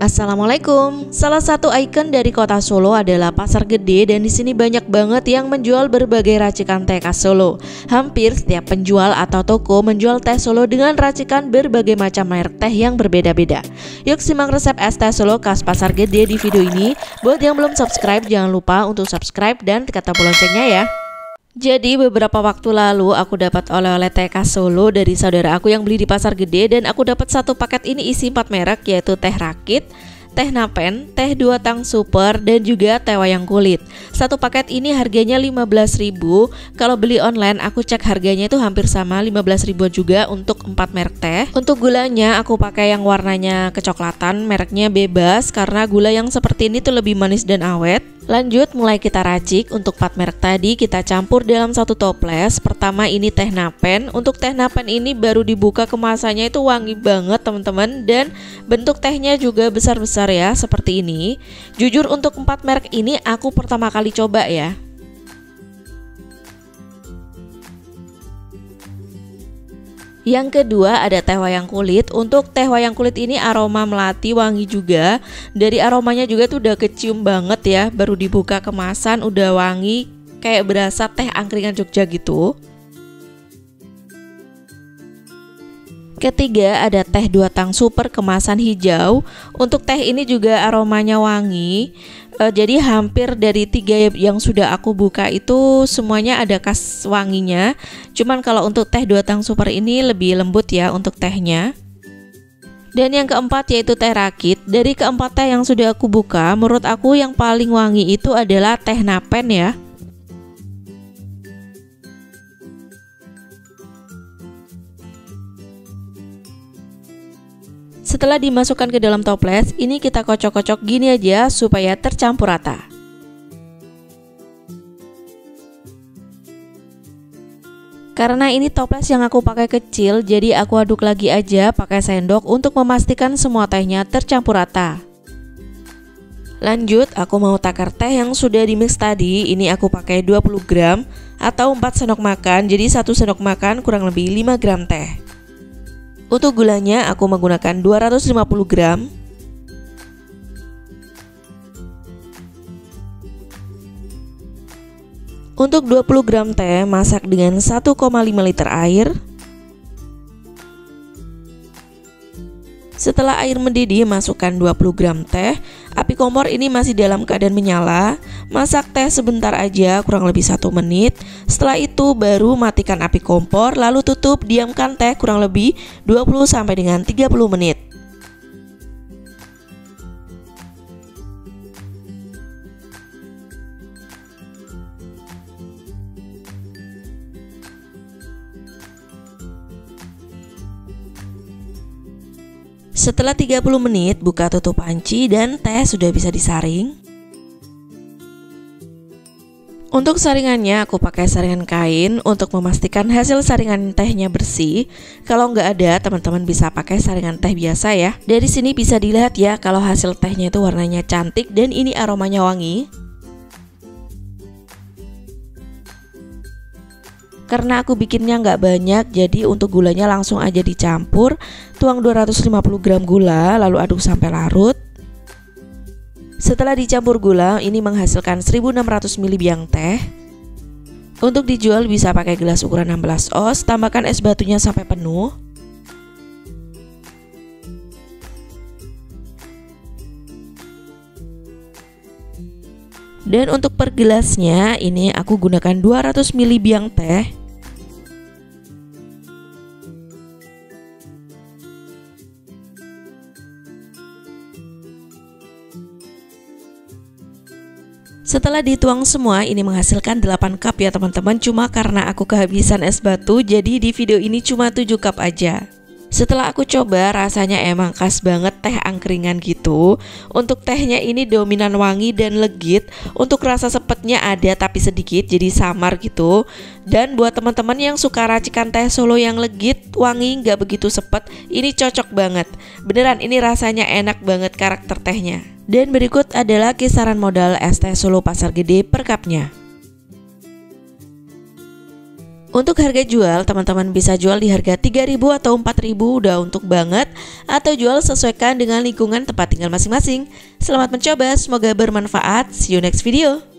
Assalamualaikum. Salah satu ikon dari kota Solo adalah Pasar Gede, dan di sini banyak banget yang menjual berbagai racikan teh khas Solo. Hampir setiap penjual atau toko menjual teh Solo dengan racikan berbagai macam merek teh yang berbeda-beda. Yuk simak resep es teh Solo khas Pasar Gede di video ini. Buat yang belum subscribe, jangan lupa untuk subscribe dan tekan tombol loncengnya ya. Jadi beberapa waktu lalu aku dapat oleh-oleh teh khas Solo dari saudara aku yang beli di Pasar Gede, dan aku dapat satu paket ini isi 4 merek, yaitu teh rakit, teh napen, teh dua tang super, dan juga teh wayang kulit. Satu paket ini harganya 15.000. Kalau beli online aku cek harganya itu hampir sama, 15.000 juga untuk 4 merek teh. Untuk gulanya aku pakai yang warnanya kecoklatan, mereknya bebas, karena gula yang seperti ini tuh lebih manis dan awet. Lanjut, mulai kita racik. Untuk 4 merek tadi kita campur dalam satu toples. Pertama ini teh napen. Untuk teh napen ini baru dibuka kemasannya itu wangi banget teman-teman, dan bentuk tehnya juga besar-besar ya, seperti ini. Jujur untuk 4 merek ini aku pertama kali coba ya. Yang kedua ada teh wayang kulit. Untuk teh wayang kulit ini aroma melati, wangi juga. Dari aromanya juga tuh udah kecium banget ya. Baru dibuka kemasan udah wangi, kayak berasa teh angkringan Jogja gitu. Ketiga ada teh dua tang super kemasan hijau. Untuk teh ini juga aromanya wangi. Jadi hampir dari 3 yang sudah aku buka itu semuanya ada khas wanginya. Cuman kalau untuk teh dua tang super ini lebih lembut ya untuk tehnya. Dan yang keempat yaitu teh rakit. Dari keempat teh yang sudah aku buka, menurut aku yang paling wangi itu adalah teh napen ya. Setelah dimasukkan ke dalam toples, ini kita kocok-kocok gini aja supaya tercampur rata. Karena ini toples yang aku pakai kecil, jadi aku aduk lagi aja pakai sendok untuk memastikan semua tehnya tercampur rata. Lanjut, aku mau takar teh yang sudah dimix tadi. Ini aku pakai 20 gram atau 4 sendok makan, jadi 1 sendok makan kurang lebih 5 gram teh. Untuk gulanya aku menggunakan 250 gram. Untuk 20 gram teh masak dengan 1,5 liter air. Setelah air mendidih, masukkan 20 gram teh. Api kompor ini masih dalam keadaan menyala. Masak teh sebentar aja, kurang lebih 1 menit. Setelah itu baru matikan api kompor, lalu tutup, diamkan teh kurang lebih 20 sampai dengan 30 menit. Setelah 30 menit, buka tutup panci dan teh sudah bisa disaring. Untuk saringannya aku pakai saringan kain untuk memastikan hasil saringan tehnya bersih. Kalau nggak ada, teman-teman bisa pakai saringan teh biasa ya. Dari sini bisa dilihat ya kalau hasil tehnya itu warnanya cantik dan ini aromanya wangi. Karena aku bikinnya nggak banyak, jadi untuk gulanya langsung aja dicampur. Tuang 250 gram gula, lalu aduk sampai larut. Setelah dicampur gula, ini menghasilkan 1.600 ml biang teh. Untuk dijual bisa pakai gelas ukuran 16 oz, tambahkan es batunya sampai penuh. Dan untuk per gelasnya, ini aku gunakan 200 ml biang teh. Setelah dituang semua, ini menghasilkan 8 cup ya teman-teman. Cuma karena aku kehabisan es batu, jadi di video ini cuma 7 cup aja. Setelah aku coba, rasanya emang khas banget teh angkringan gitu. Untuk tehnya ini dominan wangi dan legit. Untuk rasa sepetnya ada tapi sedikit, jadi samar gitu. Dan buat teman-teman yang suka racikan teh Solo yang legit, wangi, nggak begitu sepet, ini cocok banget. Beneran ini rasanya enak banget karakter tehnya. Dan berikut adalah kisaran modal es teh Solo Pasar Gede per cupnya. Untuk harga jual, teman-teman bisa jual di harga 3.000 atau 4.000 udah untuk banget, atau jual sesuaikan dengan lingkungan tempat tinggal masing-masing. Selamat mencoba, semoga bermanfaat. See you next video.